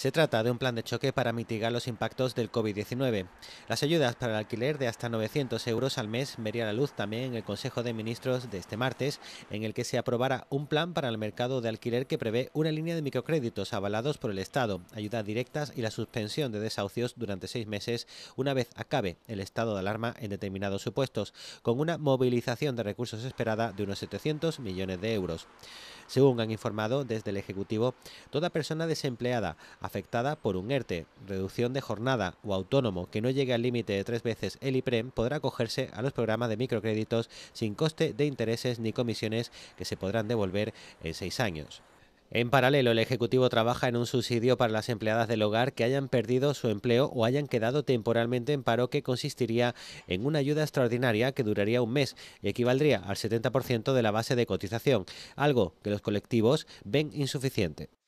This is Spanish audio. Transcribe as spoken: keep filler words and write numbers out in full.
Se trata de un plan de choque para mitigar los impactos del COVID diecinueve. Las ayudas para el alquiler de hasta novecientos euros al mes vería la luz también en el Consejo de Ministros de este martes, en el que se aprobará un plan para el mercado de alquiler que prevé una línea de microcréditos avalados por el Estado, ayudas directas y la suspensión de desahucios durante seis meses una vez acabe el estado de alarma en determinados supuestos, con una movilización de recursos esperada de unos setecientos millones de euros. Según han informado desde el Ejecutivo, toda persona desempleada afectada por un ERTE, reducción de jornada o autónomo que no llegue al límite de tres veces el IPREM podrá acogerse a los programas de microcréditos sin coste de intereses ni comisiones que se podrán devolver en seis años. En paralelo, el Ejecutivo trabaja en un subsidio para las empleadas del hogar que hayan perdido su empleo o hayan quedado temporalmente en paro, que consistiría en una ayuda extraordinaria que duraría un mes y equivaldría al setenta por ciento de la base de cotización, algo que los colectivos ven insuficiente.